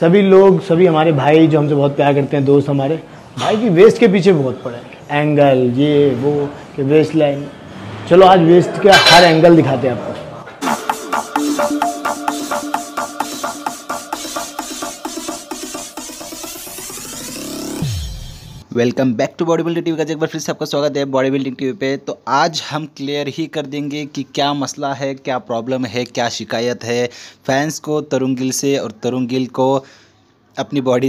सभी लोग, सभी हमारे भाई जो हमसे बहुत प्यार करते हैं, दोस्त हमारे, भाई की वेस्ट के पीछे बहुत पड़े हैं, एंगल ये वो कि वेस्ट लाइन। चलो आज वेस्ट का हर एंगल दिखाते हैं आपको। Welcome back to body building TV का एक बार फिर से आपका स्वागत है बॉडी बिल्डिंग टीवी पे। तो आज हम क्लियर ही कर देंगे कि क्या मसला है, क्या प्रॉब्लम है, क्या शिकायत है फैंस को तरुण गिल से, और तरुण गिल को अपनी बॉडी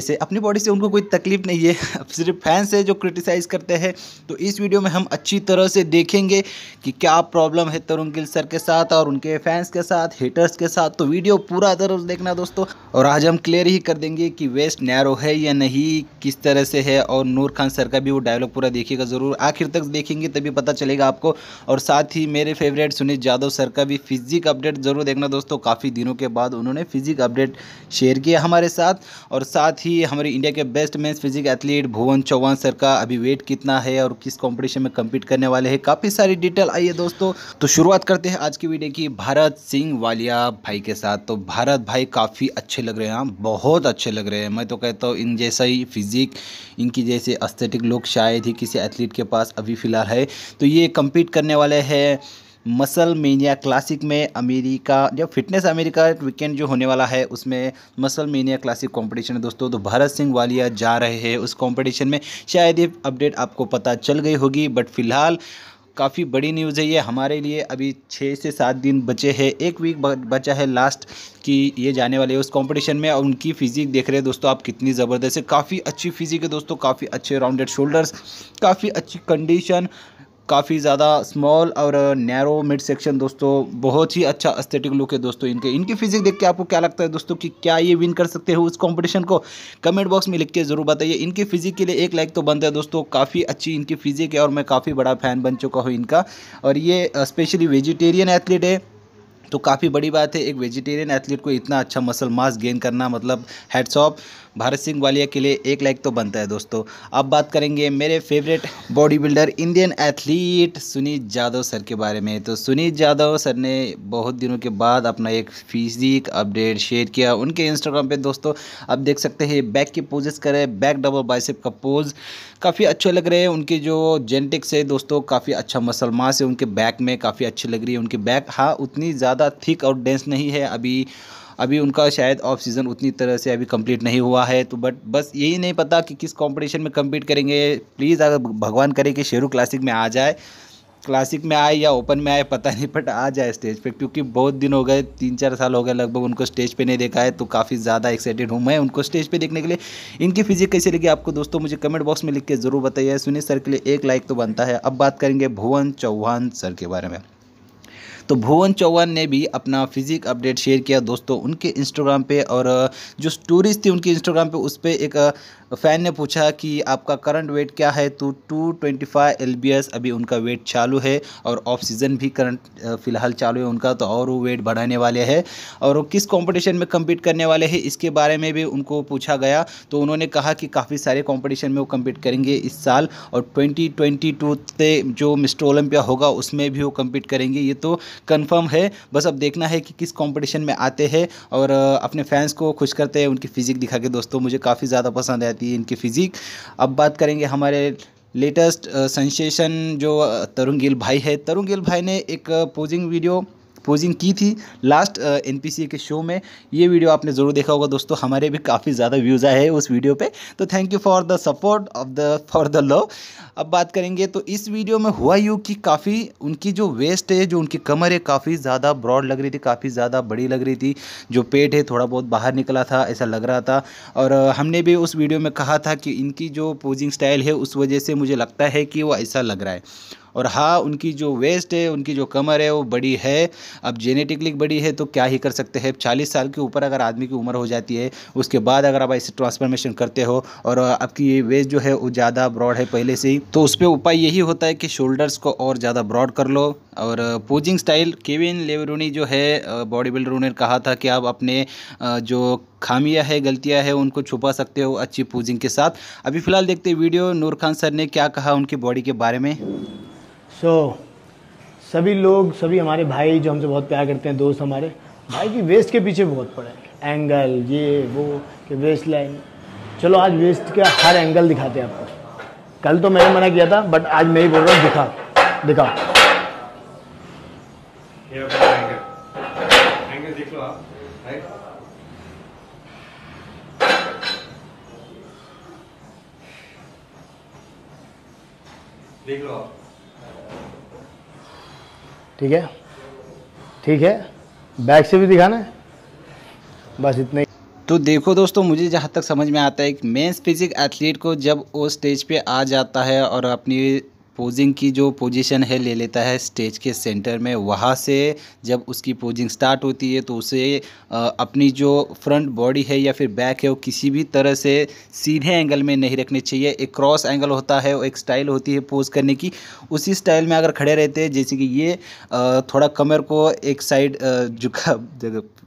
से उनको कोई तकलीफ़ नहीं है, सिर्फ फैंस है जो क्रिटिसाइज़ करते हैं। तो इस वीडियो में हम अच्छी तरह से देखेंगे कि क्या प्रॉब्लम है तरुण गिल सर के साथ और उनके फैंस के साथ, हेटर्स के साथ। तो वीडियो पूरा जरूर देखना दोस्तों, और आज हम क्लियर ही कर देंगे कि वेस्ट नैरो है या नहीं, किस तरह से है। और नूर खान सर का भी वो डायलॉग पूरा देखिएगा, ज़रूर आखिर तक देखेंगे तभी पता चलेगा आपको। और साथ ही मेरे फेवरेट सुनीत यादव सर का भी फिजिक अपडेट ज़रूर देखना दोस्तों। काफ़ी दिनों के बाद उन्होंने फिजिक अपडेट शेयर किया हमारे साथ। और साथ ही हमारे इंडिया के best mains physique athlete Bhuvan Chauhan sir का अभी वेट कितना है और किस कंपटीशन में कम्पीट करने वाले हैं, काफ़ी सारी डिटेल आई है दोस्तों। तो शुरुआत करते हैं आज की वीडियो की भारत सिंह वालिया भाई के साथ। तो भारत भाई काफ़ी अच्छे लग रहे हैं, बहुत अच्छे लग रहे हैं। मैं तो कहता हूँ इन जैसा ही फिजिक, इनकी जैसे एस्थेटिक लुक शायद ही किसी एथलीट के पास अभी फ़िलहाल है। तो ये कम्पीट करने वाले हैं मसल मेनिया क्लासिक में, अमेरिका जब फिटनेस अमेरिका वीकेंड जो होने वाला है उसमें मसल मेनिया क्लासिक कंपटीशन है दोस्तों। तो भारत सिंह वालिया जा रहे हैं उस कंपटीशन में, शायद ये अपडेट आपको पता चल गई होगी। बट फिलहाल काफ़ी बड़ी न्यूज़ है ये हमारे लिए। अभी 6 से 7 दिन बचे हैं, एक वीक बचा है लास्ट कि ये जाने वाले हैं उस कंपटीशन में। और उनकी फिजिक देख रहे हैं दोस्तों आप, कितनी ज़बरदस्त है, काफ़ी अच्छी फिजिक है दोस्तों, काफ़ी अच्छे राउंडेड शोल्डर्स, काफ़ी अच्छी कंडीशन, काफ़ी ज़्यादा स्मॉल और नैरो मिड सेक्शन दोस्तों, बहुत ही अच्छा एस्थेटिक लुक है दोस्तों इनकी फिजिक देख के। आपको क्या लगता है दोस्तों कि क्या ये विन कर सकते हो उस कंपटीशन को? कमेंट बॉक्स में लिख के ज़रूर बताइए। इनकी फिजिक के लिए एक लाइक तो बनता है दोस्तों, काफ़ी अच्छी इनकी फिजिक है और मैं काफ़ी बड़ा फ़ैन बन चुका हूँ इनका। और ये स्पेशली वेजिटेरियन एथलीट है, तो काफ़ी बड़ी बात है एक वेजिटेरियन एथलीट को इतना अच्छा मसल मास गेन करना, मतलब हैट्स ऑफ। भारत सिंह वालिया के लिए एक लाइक तो बनता है दोस्तों। अब बात करेंगे मेरे favourite body builder Indian athlete Sunit Yadav sir के बारे में। तो सुनीत यादव सर ने बहुत दिनों के बाद अपना एक फिजिक अपडेट शेयर किया उनके इंस्टाग्राम पे दोस्तों। आप देख सकते हैं बैक की पोजेस करें, बैक डबल बाइसेप का पोज काफ़ी अच्छे लग रहे हैं। उनके जो जेनेटिक्स है दोस्तों, काफ़ी अच्छा मसल मास है उनके बैक में, काफ़ी अच्छी लग रही है उनकी बैक। हाँ, उतनी ज़्यादा थिक और डेंस नहीं है, अभी उनका शायद ऑफ सीज़न उतनी तरह से अभी कंप्लीट नहीं हुआ है। तो बट बस यही नहीं पता कि किस कंपटीशन में कम्पीट करेंगे। प्लीज़ अगर भगवान करे कि शेरू क्लासिक में आ जाए, क्लासिक में आए या ओपन में आए पता नहीं, बट आ जाए स्टेज पे, क्योंकि बहुत दिन हो गए, 3-4 साल हो गए लगभग उनको स्टेज पे नहीं देखा है। तो काफ़ी ज़्यादा एक्साइटेड हूँ मैं उनको स्टेज पे देखने के लिए। इनकी फिजिक कैसे लगी आपको दोस्तों मुझे कमेंट बॉक्स में लिख के ज़रूर बताइए। सुनीत सर के लिए एक लाइक तो बनता है। अब बात करेंगे भुवन चौहान सर के बारे में। तो भुवन चौहान ने भी अपना फिजिक अपडेट शेयर किया दोस्तों उनके इंस्टाग्राम पे, और जो स्टोरीज थी उनकी इंस्टाग्राम पे उस पर एक फ़ैन ने पूछा कि आपका करंट वेट क्या है। तो 225 lbs अभी उनका वेट चालू है, और ऑफ सीज़न भी करंट फ़िलहाल चालू है उनका, तो और वो वेट बढ़ाने वाले हैं। और वो किस कंपटीशन में कम्पीट करने वाले हैं इसके बारे में भी उनको पूछा गया, तो उन्होंने कहा कि काफ़ी सारे कॉम्पिटिशन में वो कम्पीट करेंगे इस साल, और 2022 से जो मिस्टर ओलम्पिया होगा उसमें भी वो कम्पीट करेंगे, ये तो कंफर्म है। बस अब देखना है कि किस कंपटीशन में आते हैं और अपने फैंस को खुश करते हैं उनकी फिजिक दिखा के दोस्तों। मुझे काफ़ी ज़्यादा पसंद आती है इनकी फिजिक। अब बात करेंगे हमारे लेटेस्ट सेंसेशन जो तरुण गिल भाई है। तरुण गिल भाई ने एक पोजिंग की थी लास्ट एनपीसी के शो में, ये वीडियो आपने ज़रूर देखा होगा दोस्तों। हमारे भी काफ़ी ज़्यादा व्यूज़ आए हैं उस वीडियो पे, तो thank you for the support for the love. अब बात करेंगे तो इस वीडियो में हुआ यूँ कि काफ़ी उनकी जो वेस्ट है, जो उनकी कमर है, काफ़ी ज़्यादा ब्रॉड लग रही थी, काफ़ी ज़्यादा बड़ी लग रही थी। जो पेट है थोड़ा बहुत बाहर निकला था ऐसा लग रहा था। और हमने भी उस वीडियो में कहा था कि इनकी जो पोजिंग स्टाइल है उस वजह से मुझे लगता है कि वो ऐसा लग रहा है। और हाँ, उनकी जो वेस्ट है, उनकी जो कमर है वो बड़ी है। अब जेनेटिकली बड़ी है तो क्या ही कर सकते हैं। 40 साल के ऊपर अगर आदमी की उम्र हो जाती है, उसके बाद अगर आप ऐसे ट्रांसफॉर्मेशन करते हो और आपकी ये वेस्ट जो है वो ज़्यादा ब्रॉड है पहले से ही, तो उस पर उपाय यही होता है कि शोल्डर्स को और ज़्यादा ब्रॉड कर लो। और पोजिंग स्टाइल केविन लेवरोनी जो है बॉडी बिल्डर, उन्होंने कहा था कि आप अपने जो खामियां है, गलतियां है, उनको छुपा सकते हो अच्छी पोजिंग के साथ। अभी फ़िलहाल देखते वीडियो नूर खान सर ने क्या कहा उनकी बॉडी के बारे में। सभी लोग, सभी हमारे भाई जो हमसे बहुत प्यार करते हैं, दोस्त हमारे, भाई की वेस्ट के पीछे बहुत पड़े हैं, एंगल ये वो कि वेस्ट लाइन, चलो आज वेस्ट का हर एंगल दिखाते हैं आपको। कल तो मैंने मना किया था बट आज मैं ही बोल रहा हूँ दिखा दिखा। एंगल देख लो आप, राइट। देख लो आप, ठीक है ठीक है। बैक से भी दिखाना है, बस इतना ही। तो देखो दोस्तों, मुझे जहाँ तक समझ में आता है एक मेंस फिजिक एथलीट को जब वो स्टेज पे आ जाता है और अपनी पोजिंग की जो पोजीशन है ले लेता है स्टेज के सेंटर में, वहाँ से जब उसकी पोजिंग स्टार्ट होती है तो उसे अपनी जो फ्रंट बॉडी है या फिर बैक है वो किसी भी तरह से सीधे एंगल में नहीं रखनी चाहिए। एक क्रॉस एंगल होता है, एक स्टाइल होती है पोज करने की, उसी स्टाइल में अगर खड़े रहते हैं, जैसे कि ये थोड़ा कमर को एक साइड झुका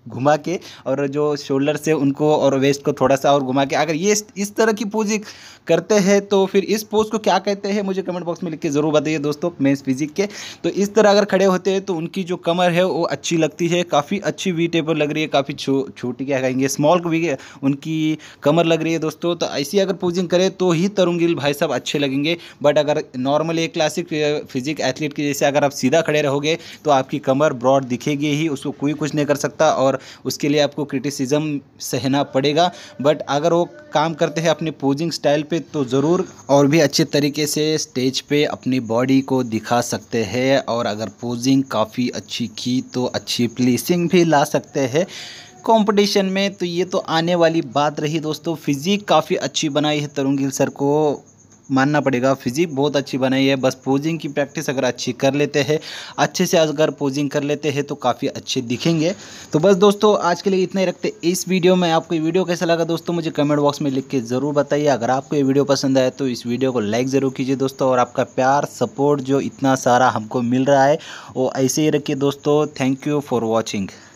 घुमा के और जो शोल्डर से उनको और वेस्ट को थोड़ा सा और घुमा के, अगर ये इस तरह की पोजिंग करते हैं तो फिर इस पोज को क्या कहते हैं मुझे कमेंट बॉक्स में के जरूर बताइए दोस्तों। मेंस फिजिक के तो इस तरह अगर खड़े होते हैं तो उनकी जो कमर है वो अच्छी लगती है, काफ़ी अच्छी वी टेपर लग रही है, काफ़ी छोटी क्या कहेंगे स्मॉल भी उनकी कमर लग रही है दोस्तों। तो ऐसी अगर पोजिंग करें तो ही तरुण गिल भाई साहब अच्छे लगेंगे। बट अगर नॉर्मल एक क्लासिक फिजिक एथलीट की जैसे अगर आप सीधा खड़े रहोगे तो आपकी कमर ब्रॉड दिखेगी ही, उसको कोई कुछ नहीं कर सकता और उसके लिए आपको क्रिटिसिज्म सहना पड़ेगा। बट अगर वो काम करते हैं अपनी पोजिंग स्टाइल पर तो ज़रूर और भी अच्छे तरीके से स्टेज पर अपनी बॉडी को दिखा सकते हैं और अगर पोजिंग काफ़ी अच्छी की तो अच्छी प्लेसिंग भी ला सकते हैं कंपटीशन में। तो ये तो आने वाली बात रही दोस्तों। फिजिक काफ़ी अच्छी बनाई है तरुण गिल सर को, मानना पड़ेगा फिजिक बहुत अच्छी बनाई है। बस पोजिंग की प्रैक्टिस अगर अच्छी कर लेते हैं, अच्छे से अगर पोजिंग कर लेते हैं तो काफ़ी अच्छे दिखेंगे। तो बस दोस्तों आज के लिए इतना ही रखते इस वीडियो में। आपको ये वीडियो कैसा लगा दोस्तों मुझे कमेंट बॉक्स में लिख के ज़रूर बताइए। अगर आपको ये वीडियो पसंद आए तो इस वीडियो को लाइक ज़रूर कीजिए दोस्तों और आपका प्यार सपोर्ट जो इतना सारा हमको मिल रहा है वो ऐसे ही रखिए दोस्तों। Thank you for watching.